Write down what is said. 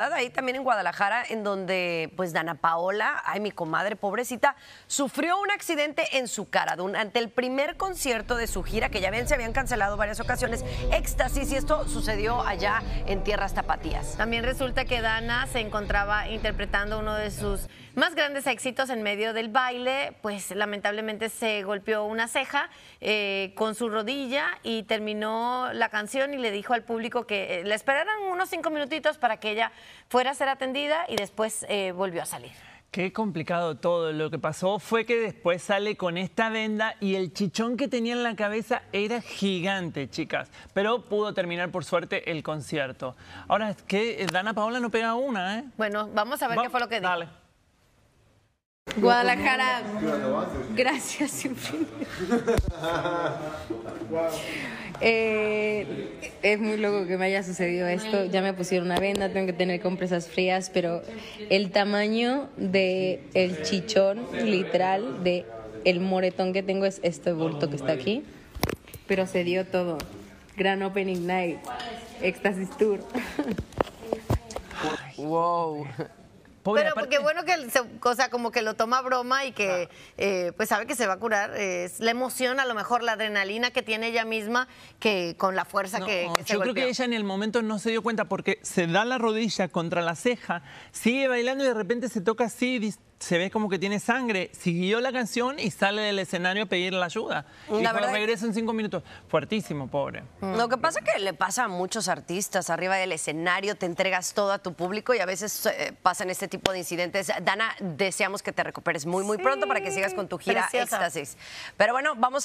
Ahí también en Guadalajara, en donde pues Danna Paola, ay mi comadre pobrecita, sufrió un accidente en su cara durante el primer concierto de su gira, que ya ven, se habían cancelado varias ocasiones, Éxtasis, y esto sucedió allá en Tierras Tapatías. También resulta que Danna se encontraba interpretando uno de sus más grandes éxitos en medio del baile, pues lamentablemente se golpeó una ceja con su rodilla y terminó la canción y le dijo al público que le esperaran unos 5 minutitos para que ella fuera a ser atendida, y después volvió a salir. Qué complicado todo. Lo que pasó fue que después sale con esta venda y el chichón que tenía en la cabeza era gigante, chicas. Pero pudo terminar, por suerte, el concierto. Ahora, es que Danna Paola no pega una, ¿eh? Bueno, vamos a ver qué fue lo que dijo. Dale. Guadalajara, gracias infinito. Es muy loco que me haya sucedido esto. Ya me pusieron una venda, tengo que tener compresas frías, pero el tamaño del chichón literal, del moretón que tengo, es este bulto que está aquí. Pero se dio todo. Gran Opening Night, Éxtasis Tour. Wow. Pero qué bueno que como que lo toma a broma y que pues sabe que se va a curar. Es la emoción, a lo mejor la adrenalina que tiene ella misma, que con la fuerza que se golpeó. Creo que ella en el momento no se dio cuenta, porque se da la rodilla contra la ceja, sigue bailando y de repente se toca así, se ve como que tiene sangre, siguió la canción y sale del escenario a pedir la ayuda. Y cuando regresa en 5 minutos, fuertísimo, pobre. Lo que pasa es que le pasa a muchos artistas, arriba del escenario te entregas todo a tu público y a veces pasan este tipo de incidentes. Danna, deseamos que te recuperes muy pronto para que sigas con tu gira Éxtasis. Pero bueno, vamos a